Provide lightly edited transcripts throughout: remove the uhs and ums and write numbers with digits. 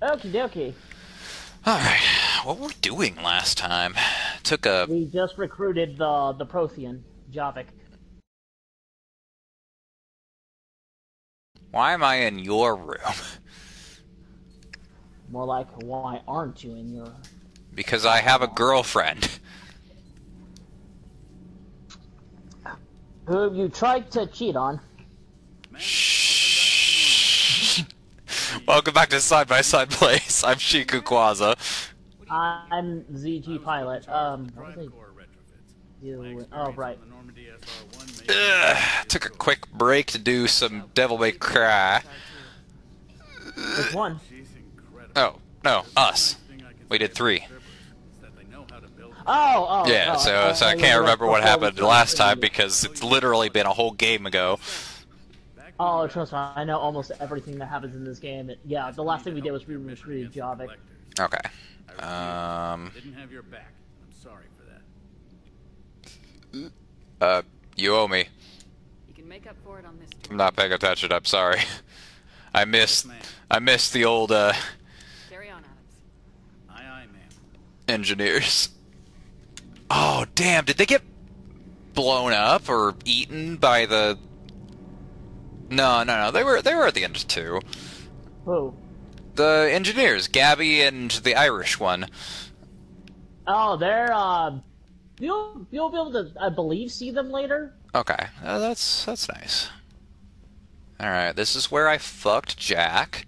Okie dokie. Alright, what were we doing last time? Took a... We just recruited the Prothean, Javik. Why am I in your room? More like, why aren't you in your room? Because I have a girlfriend. Who you tried to cheat on. Shh. Welcome back to Side by Side Plays. I'm Shiku Quaza. I'm ZG Pilot. Oh, right. Took a quick break to do some Devil May Cry. Which one? Oh, no, us. We did 3. Oh, yeah, so I can't remember what happened last time because it's literally been a whole game ago. Oh, trust me, I know almost everything that happens in this game. Yeah, the last thing we did was we recruited Javik. Okay. Didn't have your back. I'm sorry for that. You owe me. You can make up for it on this. I'm not paying attention. I'm sorry. I missed the old Carry on, Adams. Aye, aye, ma'am. Engineers. Oh, damn, did they get blown up or eaten by the... No, they were at the end of 2. Who? The engineers, Gabby and the Irish one. Oh, they're, you'll be able to, I believe, see them later. Okay, that's nice. Alright, this is where I fucked Jack.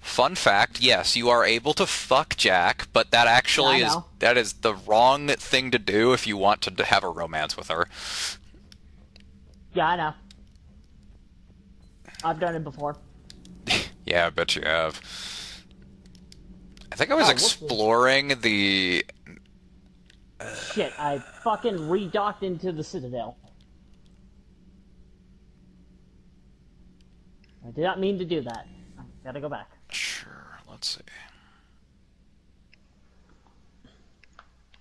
Fun fact, yes, you are able to fuck Jack, but that actually is the wrong thing to do if you want to have a romance with her. Yeah, I know. I've done it before. Yeah, I bet you have. I think I was exploring the... Shit, I fucking re-docked into the Citadel. I did not mean to do that. I gotta go back. Sure, let's see.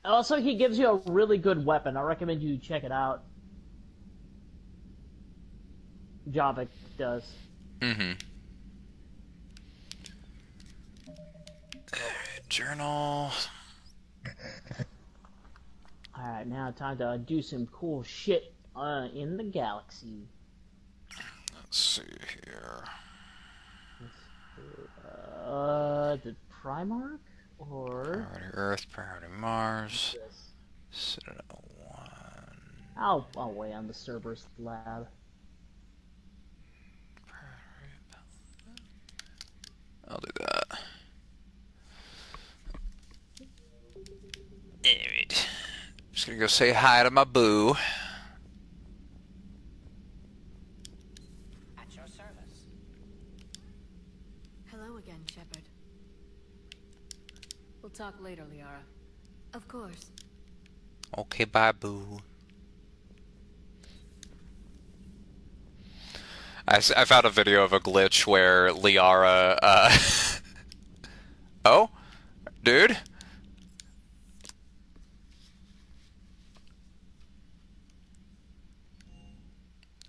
Also, he gives you a really good weapon. I recommend you check it out. Javik does. Mm-hmm. Alright, journal. Alright, now time to do some cool shit in the galaxy. Let's see here. The Primark, or... Priority Earth, Priority Mars, Citadel 1... I'll wait on the Cerberus lab. I'll do that. Alright. Just gonna go say hi to my boo. Talk later, Liara. Of course. Okay, bye, boo. I found a video of a glitch where Liara, oh? Dude?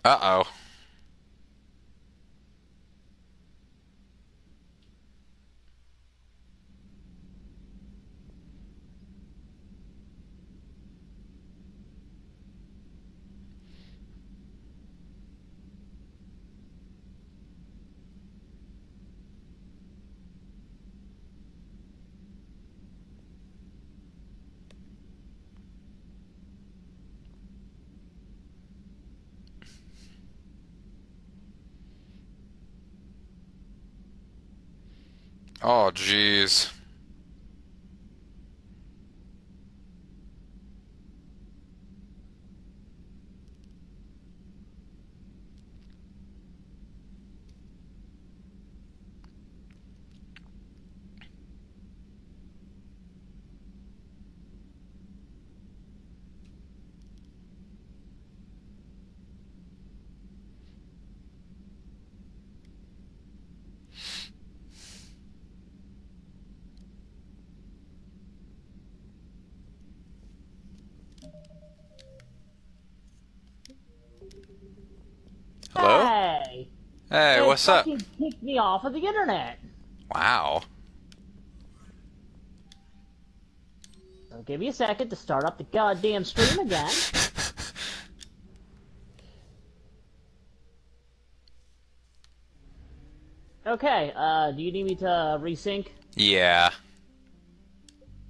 Uh-oh. Oh, jeez. Hello? Hey, what's up? They fucking kicked me off of the internet. Wow. I'll give you a second to start up the goddamn stream again. Okay, do you need me to resync? Yeah.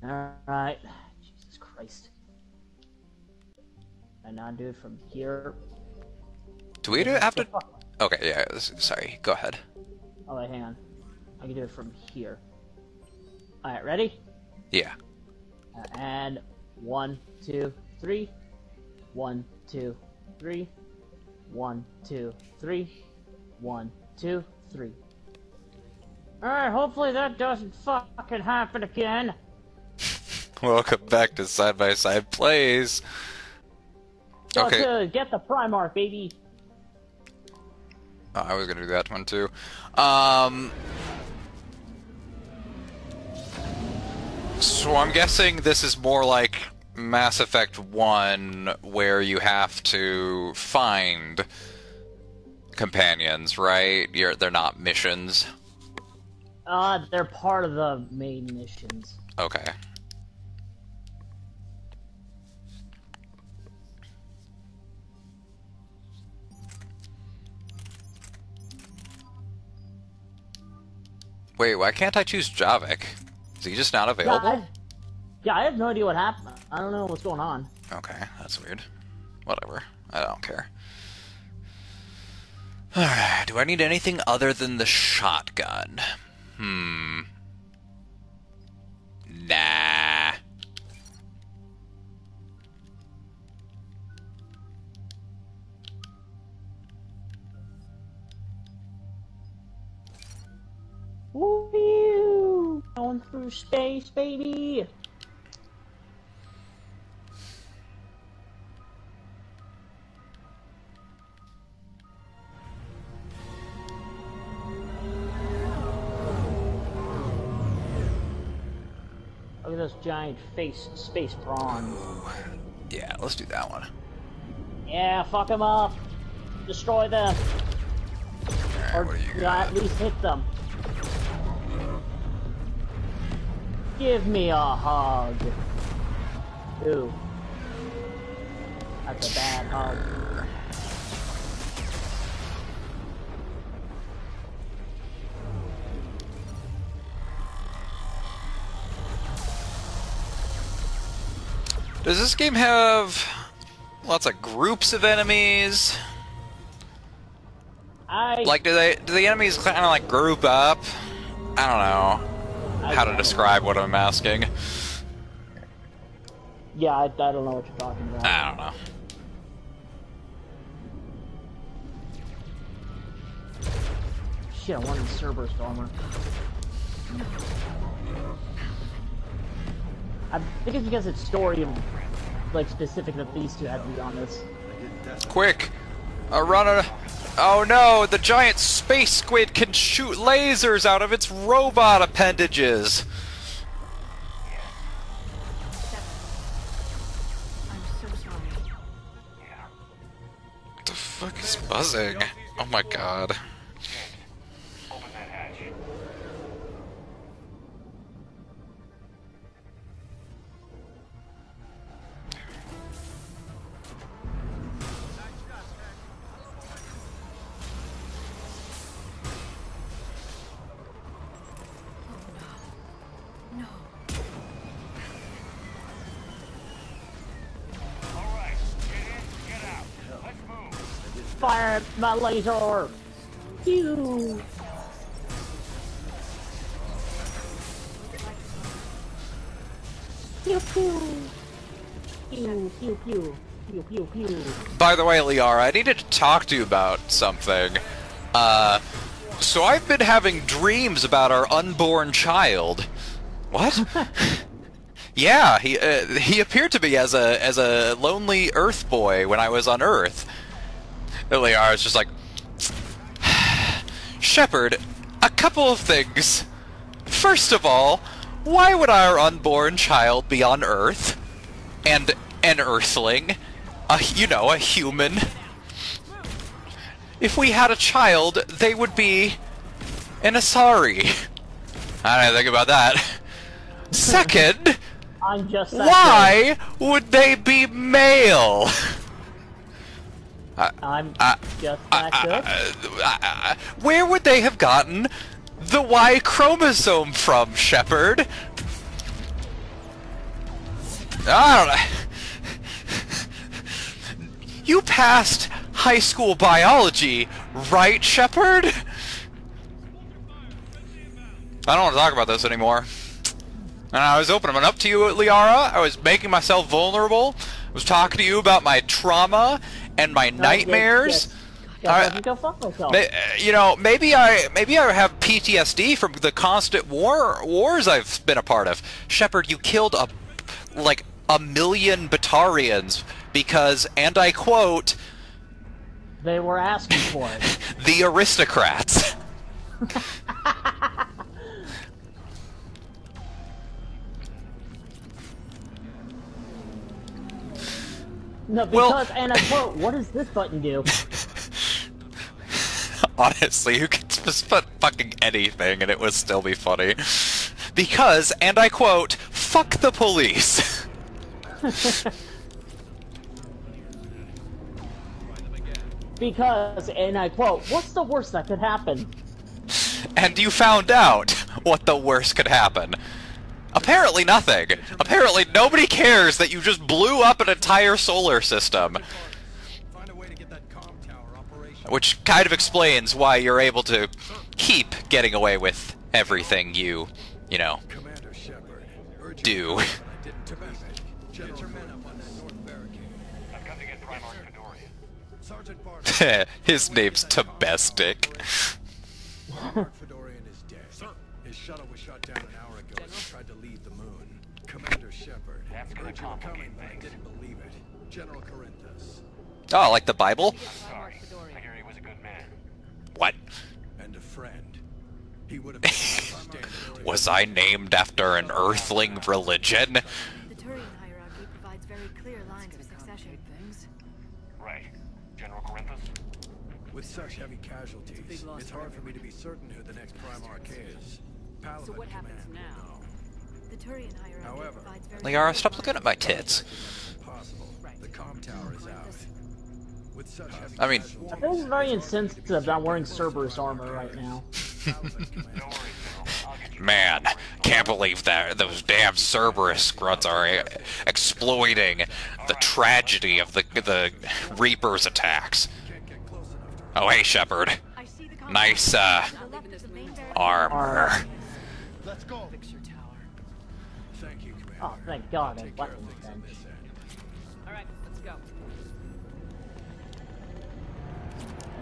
Alright. Jesus Christ. And now do it from here. Do we do it after... Okay, yeah, sorry. Go ahead. Oh, wait, hang on. I can do it from here. Alright, ready? Yeah. And 1, 2, 3. 1, 2, 3. 1, 2, 3. 1, 2, 3. Alright, hopefully that doesn't fucking happen again. Welcome back to Side by Side Plays. Okay. To get the Primarch, baby. Oh, I was gonna do that one too. So I'm guessing this is more like Mass Effect 1, where you have to find companions, right? They're not missions. They're part of the main missions. Okay. Wait, why can't I choose Javik? Is he just not available? Yeah, I have no idea what happened. I don't know what's going on. Okay, that's weird. Whatever. I don't care. Alright, do I need anything other than the shotgun? Nah. Woo! Going through space, baby. Look at those giant space prawn. Ooh. Yeah, let's do that one. Yeah, fuck them up. Destroy them. Right, or at least hit them. Give me a hug. Ooh. That's a bad hug. Does this game have lots of groups of enemies? Like, do the enemies kind of like group up? I don't know how to describe what I'm asking. Yeah, I don't know what you're talking about. I don't know. Shit, I wanted Cerberus armor. I think it's because it's story, like, specific that these two had to be on this. Quick! A runner! Oh no, the giant space squid can shoot lasers out of its robot appendages! I'm so sorry. What the fuck is buzzing? Oh my god. Open that hatch. Fire my laser! Phew! Pew pew! Pew pew pew! Pew pew pew! By the way, Liara, I needed to talk to you about something. So I've been having dreams about our unborn child. What? Yeah, he appeared to me as a lonely Earth boy when I was on Earth. Liara is just like, Shepard, a couple of things. First of all, why would our unborn child be on Earth? And an Earthling? A human? If we had a child, they would be an Asari. I didn't think about that. Second, I'm just why would they be male? Where would they have gotten the Y chromosome from, Shepard? I don't know. You passed high school biology, right, Shepard? I don't want to talk about this anymore. And I was opening up to you, Liara. I was making myself vulnerable. I was talking to you about my trauma and my nightmares. You know, maybe I have PTSD from the constant wars I've been a part of. Shepard, you killed like a million Batarians because, and I quote, they were asking for it. The aristocrats. No, because, well, and I quote, what does this button do? Honestly, you could just put fucking anything and it would still be funny. Because, and I quote, fuck the police. Because, and I quote, what's the worst that could happen? And you found out what the worst could happen. Apparently nothing. Apparently nobody cares that you just blew up an entire solar system. Which kind of explains why you're able to keep getting away with everything you, you know, do. His name's Tabestik. His shuttle was shot down an hour ago. He tried to leave the moon. Commander Shepard, I didn't believe it. General Corinthus. Oh, like the Bible? Sorry. I hear he was a good man. What? And a friend. He would have. Was I named after an earthling religion? The Turian hierarchy provides very clear lines of succession. Right. General Corinthus? With such heavy casualties, it's hard for me to be certain who the next Primarch is. So what happens now? The Turian hierarchy provides very... Liara, stop looking at my tits. The comm tower is out. With such heavy I feel very insensitive that I'm wearing Cerberus armor right now. Man, can't believe that those damn Cerberus grunts are exploiting the tragedy of the Reapers' attacks. Oh, hey, Shepard. Nice, armor. Let's go. Thank you, Commander. Oh, thank God. All right, let's go.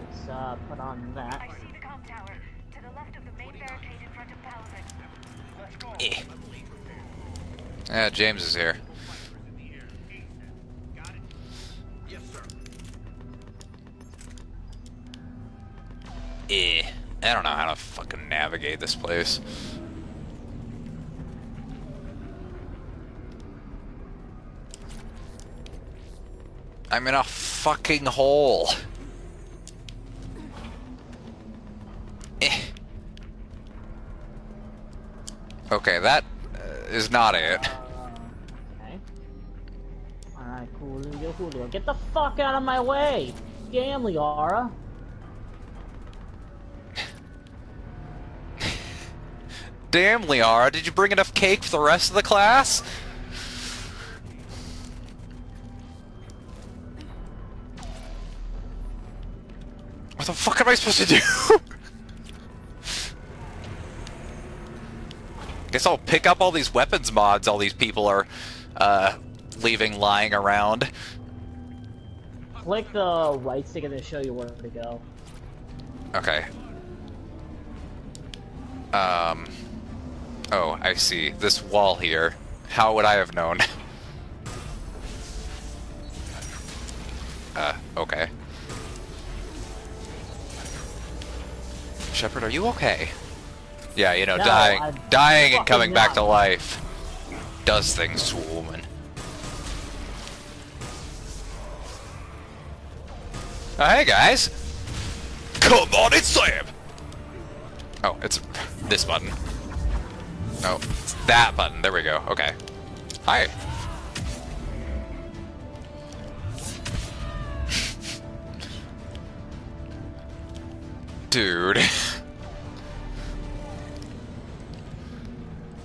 Let's put on that. I see the comm tower to the left of the main barricade in front of Palabin. Let's go. Yeah, James is here. Got it. Yes, sir. I don't know how to fucking navigate this place. I'm in a fucking hole. Okay, that is not it. Okay. Alright, cool. Get the fuck out of my way! Damn, Liara! Damn, Liara, did you bring enough cake for the rest of the class? What the fuck am I supposed to do? Guess I'll pick up all these weapons mods all these people are leaving lying around. Click the right stick and it'll show you where to go. Okay. Oh, I see. This wall here. How would I have known? Okay. Shepard, are you okay? Yeah, you know, no, dying and coming back to life does things to a woman. Oh, hey, guys! Come on, it's Sam! Oh, it's this button. No, that button. There we go. Okay. Hi. Dude.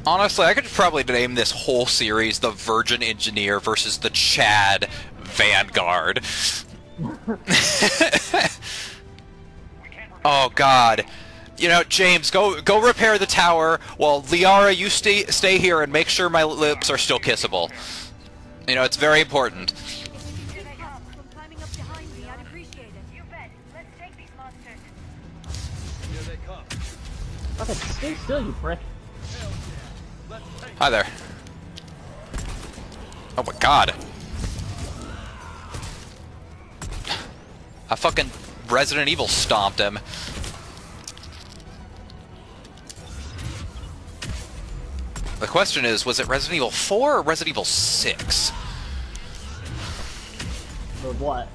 Honestly, I could probably name this whole series the Virgin Engineer versus the Chad Vanguard. Oh God. You know, James, go repair the tower. Well, Liara, you stay here and make sure my lips are still kissable. You know, it's very important. Stay still, you prick. Hi there. Oh my God. I fucking Resident Evil stomped him. The question is, was it Resident Evil 4 or Resident Evil 6? For what?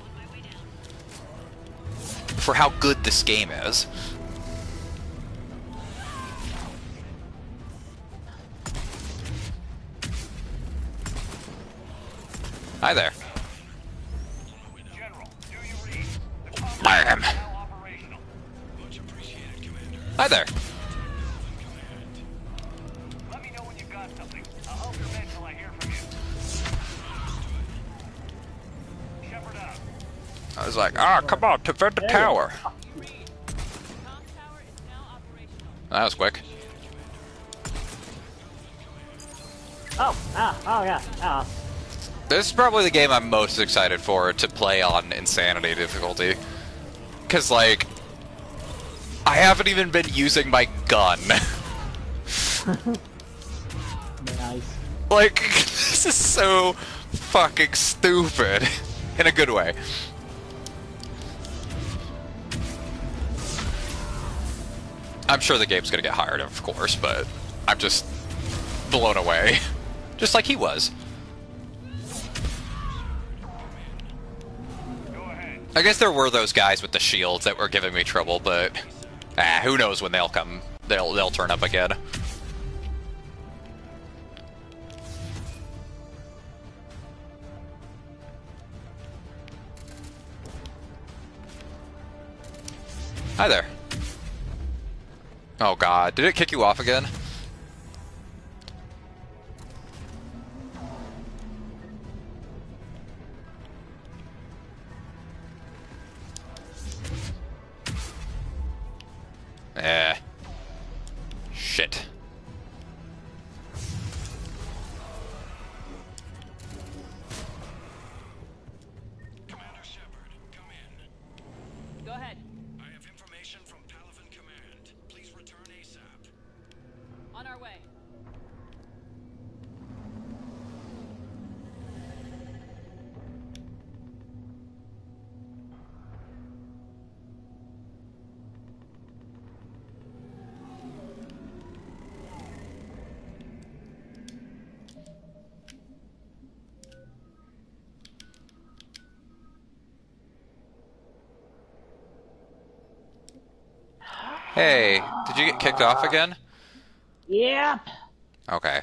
For how good this game is. Hi there. General, do you read? The bam! Much appreciated, Commander. Hi there. Let me know when you've got something. I'll hold your men till I hear from you. Shepard out. I was like, ah, come on, defend the tower. That was quick. Oh, ah, oh yeah, ah. This is probably the game I'm most excited for to play on Insanity Difficulty. Because, like, I haven't even been using my gun. Nice. Like, this is so fucking stupid. In a good way. I'm sure the game's gonna get hired, of course, but I'm just blown away. Just like he was. I guess there were those guys with the shields that were giving me trouble, but who knows when they'll come? They'll turn up again. Hi there. Oh God, did it kick you off again? Shit. Commander Shepard, come in. Go ahead. I have information from Palabin Command. Please return ASAP. On our way. Hey, did you get kicked off again? Yep. Okay.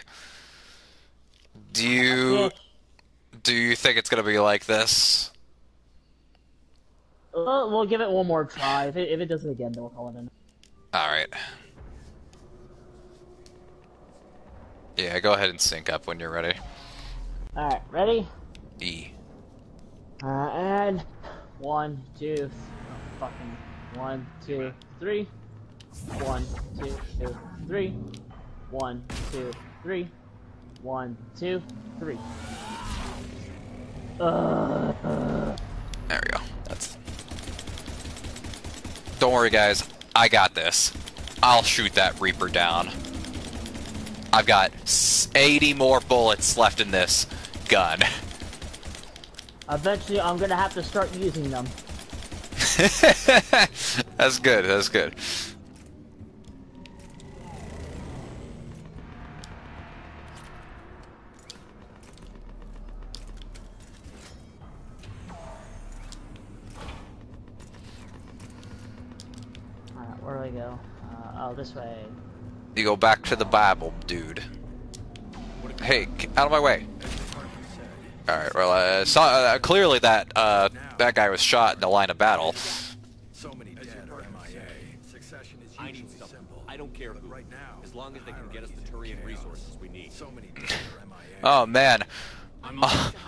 Do you think it's gonna be like this? We'll give it one more try. If it does it again, then we'll call it in. All right. Yeah, go ahead and sync up when you're ready. All right, ready? E. And 1, 2, fucking 1, 2, 3. 1, 2, 3. 1, 2, 3. 1, 2, 3. There we go. That's. Don't worry, guys. I got this. I'll shoot that Reaper down. I've got 80 more bullets left in this gun. Eventually, I'm gonna have to start using them. That's good. That's good. Where do I go? Oh, this way. You go back to the Bible, dude. Hey, out of my way. Alright, well, clearly that, that guy was shot in the line of battle. So many dead are MIA. Succession is usually simple. I don't care who. Right now, as long as they can get us the Turian resources we need. So many dead are MIA. Oh, man.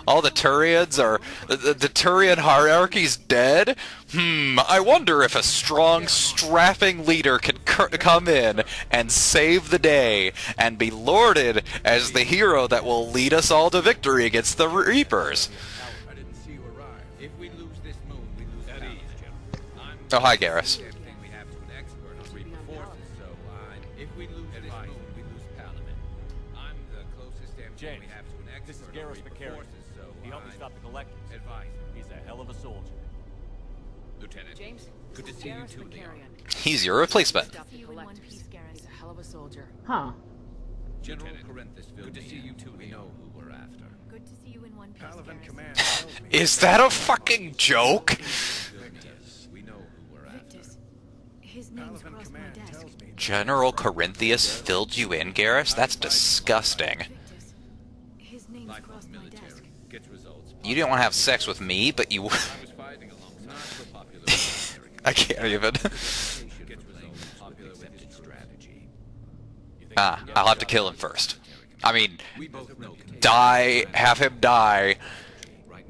All the Turians are... The Turian hierarchy's dead? Hmm, I wonder if a strong, strapping leader can come in and save the day and be lauded as the hero that will lead us all to victory against the Reapers. Oh, hi, Garrus. Good to see you too, Liara. He's your replacement. He's a hell of a soldier. Huh. General Corinthus, good to see you too. We know who we're after. Good to see you in one piece. Palabin command. Is that a fucking joke? We know who we're after. His name's crossed my desk. General Corinthus filled you in, Garrus? That's disgusting. His name's crossed my desk. You didn't want to have sex with me, but you... I can't even. I'll have to kill him first. I mean, die, have him die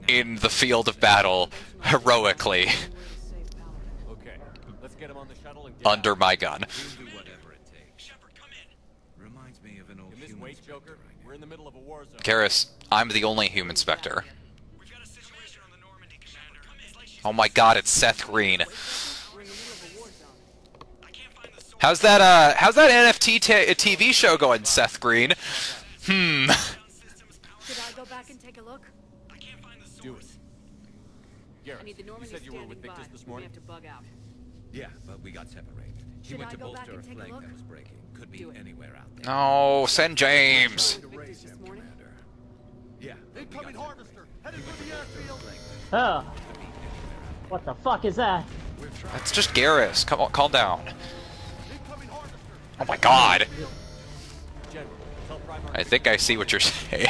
in the field of battle heroically. Okay, let's get him on the shuttle and get under my gun. Garrus, I'm the only human specter. Oh my god, it's Seth Green. How's that NFT TV show going, Seth Green? Hmm. Should I go back and take a look? I can't find the source. Garrus, you said you were with Victus this morning? We have to bug out. Yeah, but we got separated. He went to bolster a flank that was breaking. Could be anywhere out there. Oh, send James. Yeah, incoming harvester, headed for the airfield. Oh. What the fuck is that? That's just Garrus. Come on, calm down. Oh my god! I think I see what you're saying.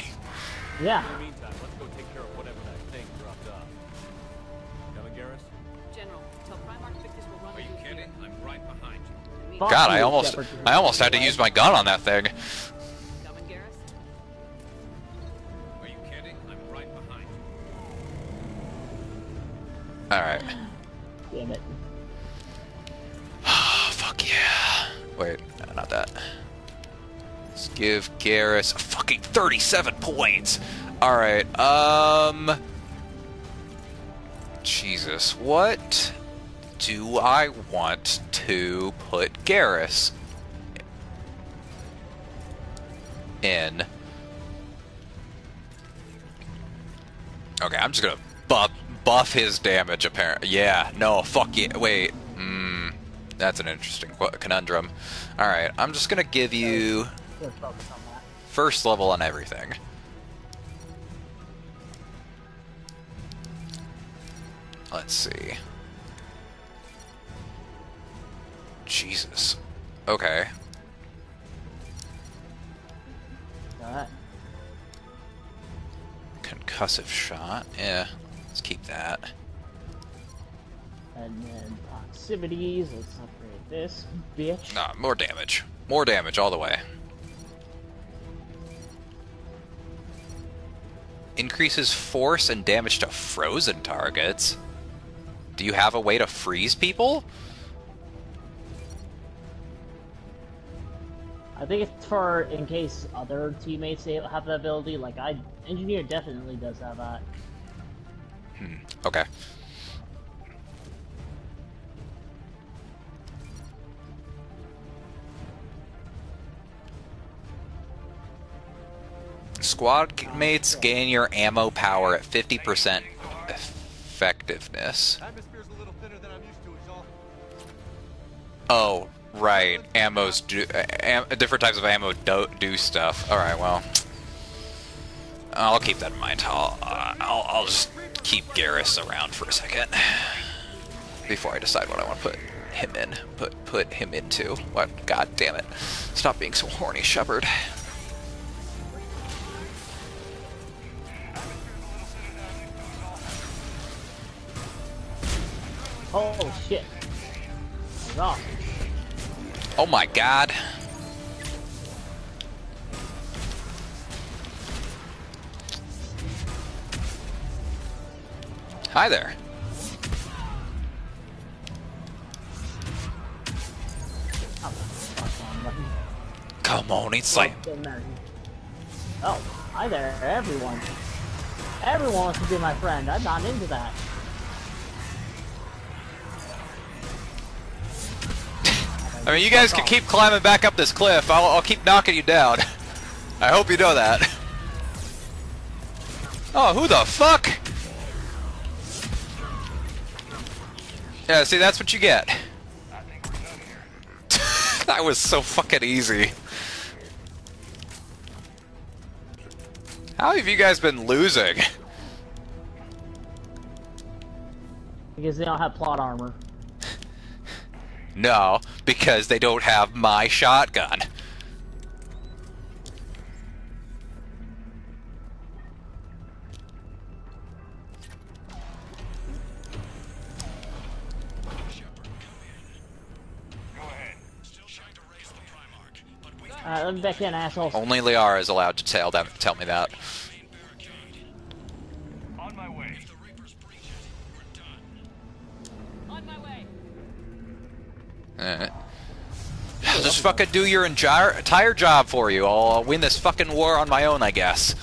Yeah. God, I almost had to use my gun on that thing. Alright. Damn it. Oh, fuck yeah. Wait, no, not that. Let's give Garrus a fucking 37 points! Alright, Jesus, what do I want to put Garrus in? Okay, I'm just gonna buff his damage, apparently. Yeah, no, fuck yeah. Wait, that's an interesting conundrum. Alright, I'm just gonna give you first level on everything. Let's see. Jesus. Okay. Concussive shot, yeah. Let's keep that. And then proximities, let's upgrade this bitch. Nah, more damage. More damage all the way. Increases force and damage to frozen targets. Do you have a way to freeze people? I think it's for in case other teammates have that ability. Like, Engineer definitely does have that. Hmm, okay. Squad mates gain your ammo power at 50% effectiveness. Oh, right. Ammo's do... different types of ammo do stuff. Alright, well... I'll keep that in mind. I'll just keep Garrus around for a second before I decide what I want to put. him in. Put him into. What? God damn it. Stop being so horny, Shepard. Oh shit. No. Oh my god. Hi there. Come on, it's like... Oh, hi there, everyone. Everyone wants to be my friend. I'm not into that. I mean, you guys can keep climbing back up this cliff. I'll keep knocking you down. I hope you know that. Oh, who the fuck? Yeah, see, that's what you get. I think we're done here. That was so fucking easy. How have you guys been losing? Because they don't have plot armor. No, because they don't have my shotgun. Let me back in, assholes. Only Liara is allowed to tell me that. On my way. If the Reapers breach it, we're done. On my way. I'll just fucking do your entire job for you. I'll win this fucking war on my own, I guess.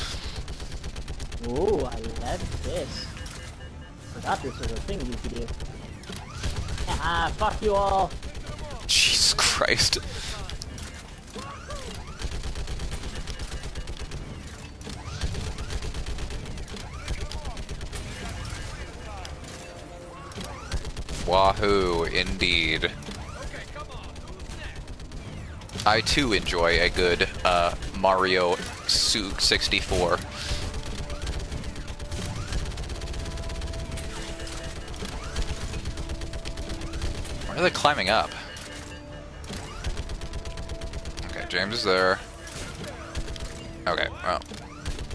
Ooh, I love this. Forgot this was a thing you could do. Ah, fuck you all. Jesus Christ. Wahoo, indeed. Okay, come on. I too enjoy a good Mario 64. Where are they climbing up? Okay, James is there. Okay, well.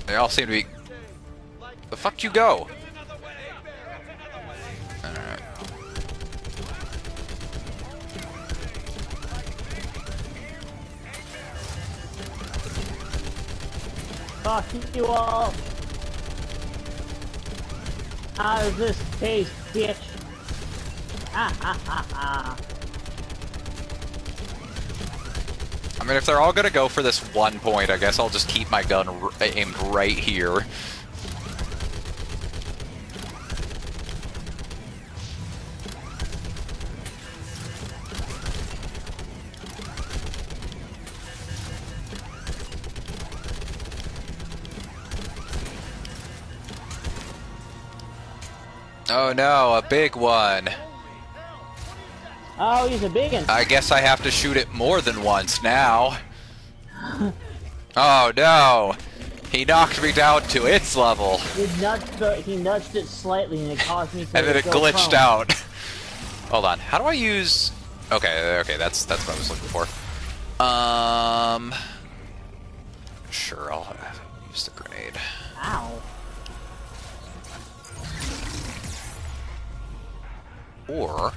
They all seem to be... The fuck you go? Fuck you all! Out of this case, bitch! Ah, ah, ah, ah. I mean, if they're all gonna go for this one point, I guess I'll just keep my gun aimed right here. Oh no, a big one. Oh, he's a big one. I guess I have to shoot it more than once now. Oh no. He knocked me down to its level. He nudged it slightly and it caused me to... And then it glitched out. Hold on. How do I use... Okay, that's what I was looking for. Sure, I'll use the grenade. Ow. Or...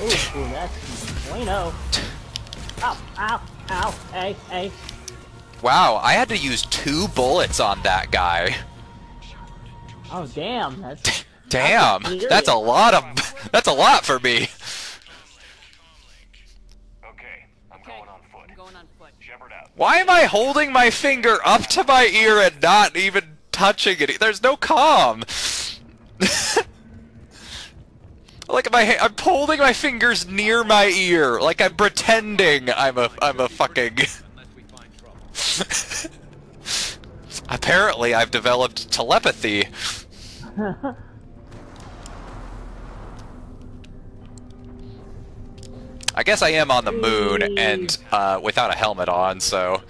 Ooh, that's bueno. Ow, ow, ow, hey, hey. Wow, I had to use 2 bullets on that guy. Oh, damn. Damn, that's a lot of... That's a lot for me. Okay, I'm going on foot. Shepard out. Why am I holding my finger up to my ear and not even touching it? There's no calm. Like I'm holding my fingers near my ear, like I'm pretending I'm a fucking... Apparently, I've developed telepathy. I guess I am on the moon and without a helmet on, so.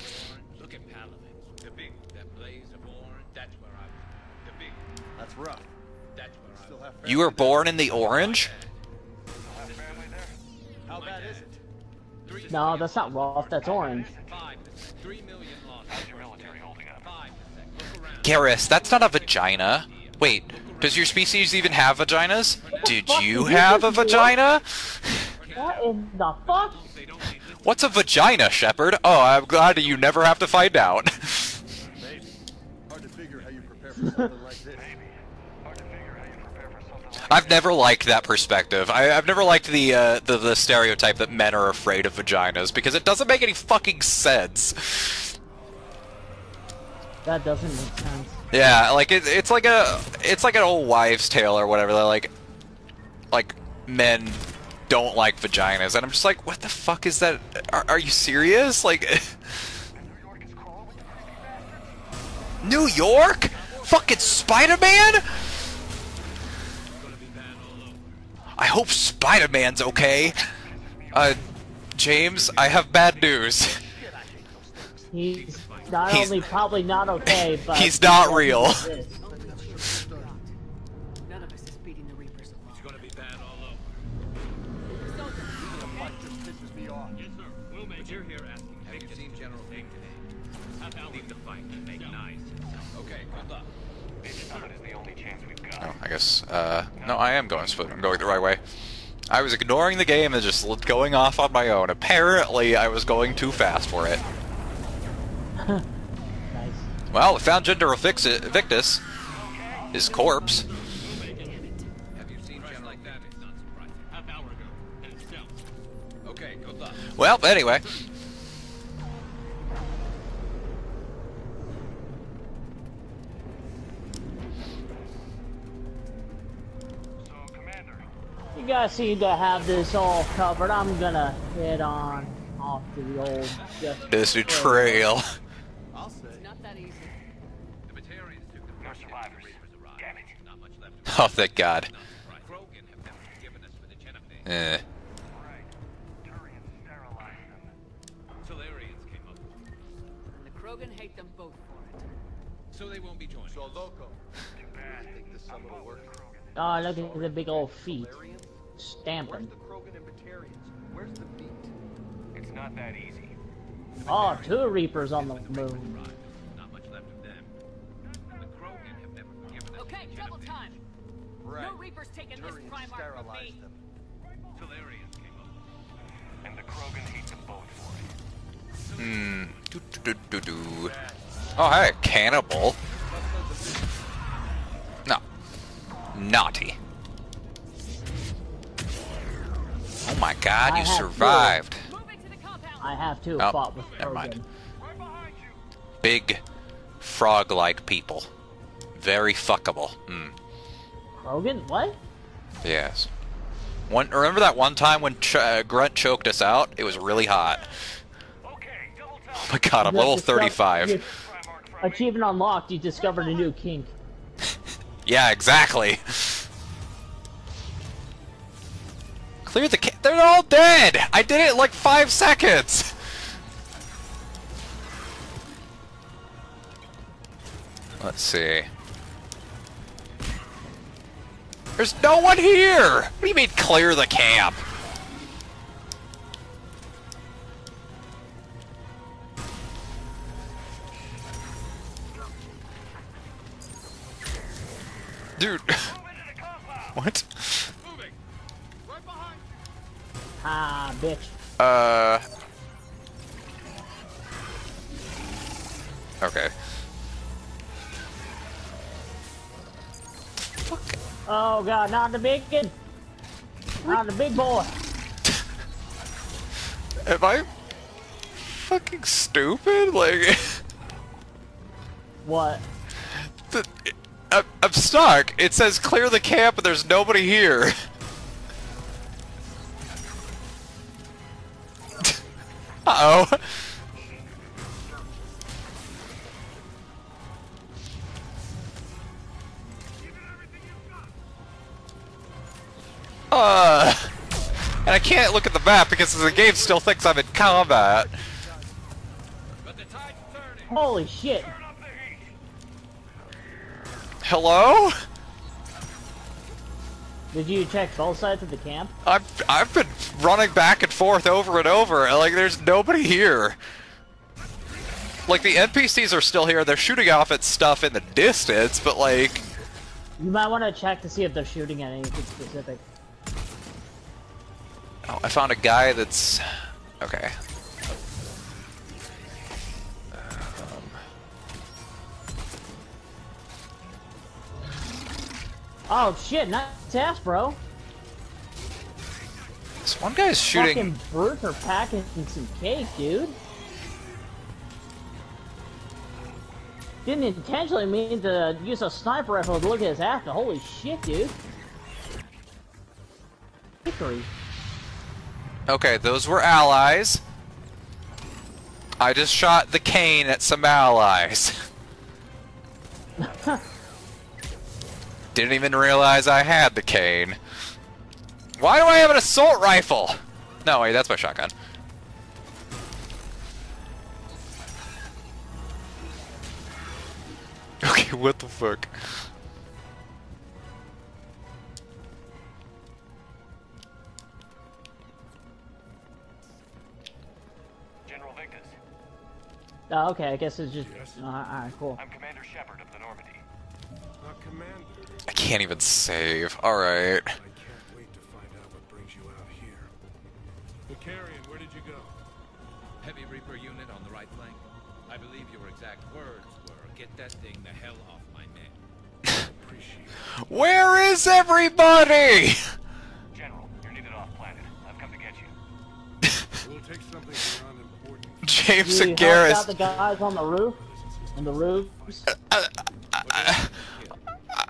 Look at Palabin, the big, that blaze of war. That's where I was. The big. That's rough. Still have You were born in the orange? No, that's not rough, that's orange. Garrus, that's not a vagina. Wait, does your species even have vaginas? Did you have a vagina? What in the fuck? What's a vagina, Shepard? Oh, I'm glad you never have to find out. I've never liked that perspective. I've never liked the stereotype that men are afraid of vaginas, because it doesn't make any fucking sense. That doesn't make sense. Yeah, like it's like an old wives' tale or whatever. They're like men don't like vaginas, and I'm just like, what the fuck is that? Are you serious? Like, New York? Fucking Spider-Man? I hope Spider-Man's okay. James, I have bad news. He's not only probably not okay, but he's not real. None of us is beating the Reapers alone. It's gonna be bad all over. This is the off. Yes, sir. We'll make it. You're here asking. Have you seen General Haig today? Leave the fight and make nice. Okay, good luck. This summit is the only chance we've got. Oh, I guess no, I am going split. I'm going the right way. I was ignoring the game and just going off on my own. Apparently, I was going too fast for it. Nice. Well, we found Gender Victus. His corpse. Well, anyway. You guys seem to have this all covered. I'm gonna head on off to the old... This betrayal. Oh, thank God. Krogan have never forgiven us for the genophage. Eh. Right. Turian sterilized them. Solarians came up. And the Krogan hate them both for it. So they won't be joined. So loco. Too bad. I think the sum will work. Oh, look at the big old feet. Stamping. Where's the Krogan and Batarians? Where's the feet? It's not that easy. Oh, two Reapers on the moon. Not much left of them. The Krogan have never forgiven us. Okay, double time. No Reaper's taken this Primark from me. And the Krogan hate them both for it. Hmm. Do-do-do-do-do. Oh, hey, cannibal. No. Naughty. Oh my God, you survived. I have to have fought with Krogan. Never mind. Big, frog-like people. Very fuckable. Mm. Krogan? What? Yes. Remember that one time when Grunt choked us out? It was really hot. Oh my God, I'm level 35. Achievement unlocked, you discovered a new kink. Yeah, exactly. Clear the ca- They're all dead! I did it in like 5 seconds! Let's see... There's no one here! What do you mean, clear the camp? Dude... What? Ah, bitch. Okay. Fuck. Oh God, not the big kid. Not the big boy. Am I fucking stupid? Like... What? I'm stuck. It says clear the camp and there's nobody here. Uh-oh. And I can't look at the map because the game still thinks I'm in combat. Holy shit. Hello? Did you check both sides of the camp? I've been running back and forth over and over, and, like, there's nobody here. Like, the NPCs are still here, they're shooting off at stuff in the distance, but, like... You might want to check to see if they're shooting at anything specific. Oh, I found a guy that's... okay. Oh shit, nice ass, bro. This one guy's shooting. Fucking brutes are packing some cake, dude. Didn't intentionally mean to use a sniper rifle to look at his after. Holy shit, dude. Hickory. Okay, those were allies. I just shot the cane at some allies. Didn't even realize I had the cane. Why do I have an assault rifle? No, wait, that's my shotgun. Okay, what the fuck? General Vicus. Oh, okay, I guess it's just... Yes. Alright, cool. I'm Commander Shepard of the Normandy. Not Commander. I can't even save. Alright. I can't wait to find out what brings you out here. The Carrion, where did you go? Heavy Reaper unit on the right flank. I believe your exact words were, get that thing the hell off my neck. Appreciate it. Where is everybody? General, you're needed off planet. I've come to get you. We'll take something beyond important. James and Garrus. Got the guys on the roof? On the roofs?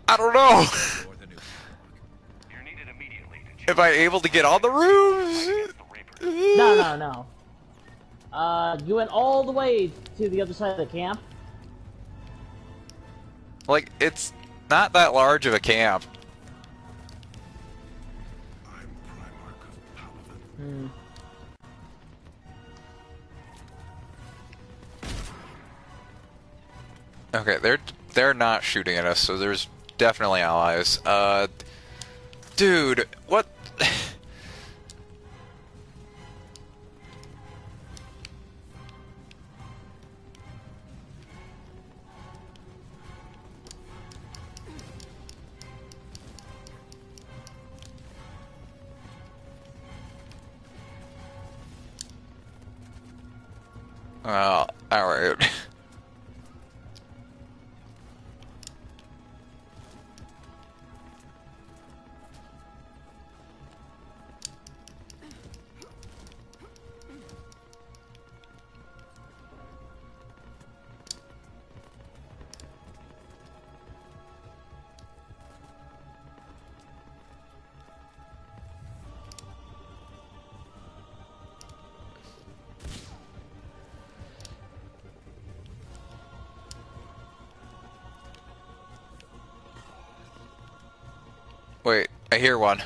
I don't know. You're needed immediately to... Am I able to get on the roof? No. You went all the way to the other side of the camp. Like, it's not that large of a camp. I'm Primarch of Palabin. Okay, they're not shooting at us, so there's definitely allies. Dude, what? Well, alright. Wait, I hear one.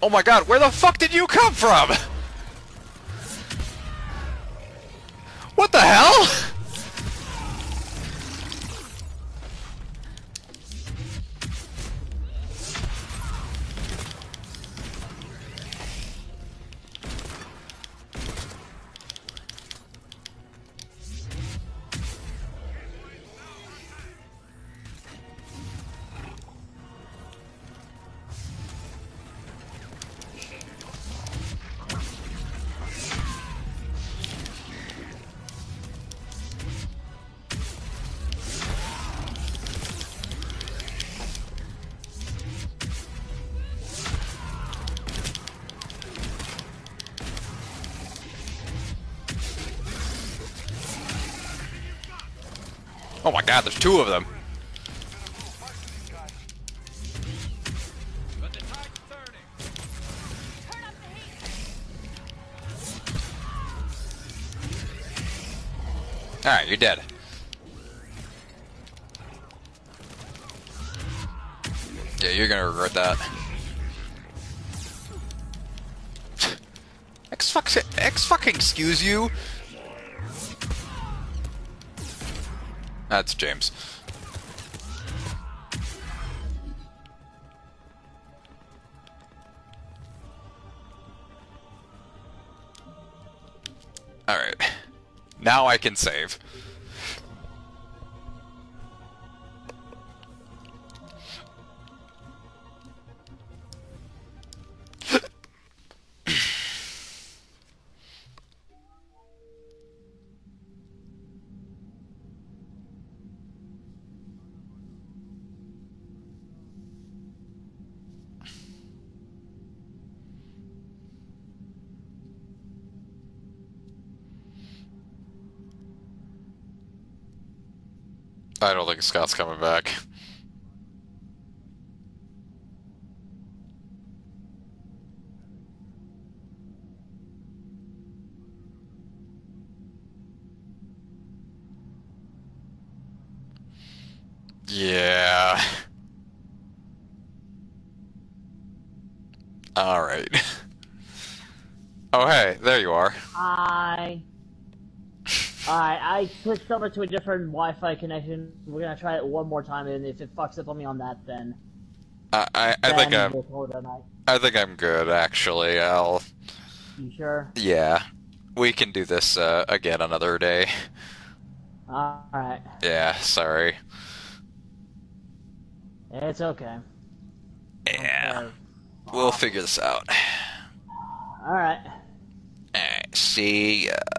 Oh my god, where the fuck did you come from? What the hell? Oh my god, there's two of them. Alright, you're dead. Yeah, you're gonna regret that. X fucking excuse you. That's James. Alright. Now I can save. I don't think Scott's coming back. Yeah. All right. Oh, hey, there you are. Hi. Alright, I switched over to a different Wi-Fi connection. We're gonna try it one more time, and if it fucks up on me on that, then... I think I'm good, actually. I'll... You sure? Yeah. We can do this, again another day. Alright. Yeah, sorry. It's okay. Yeah. Okay. We'll figure this out. Alright. Alright, see ya.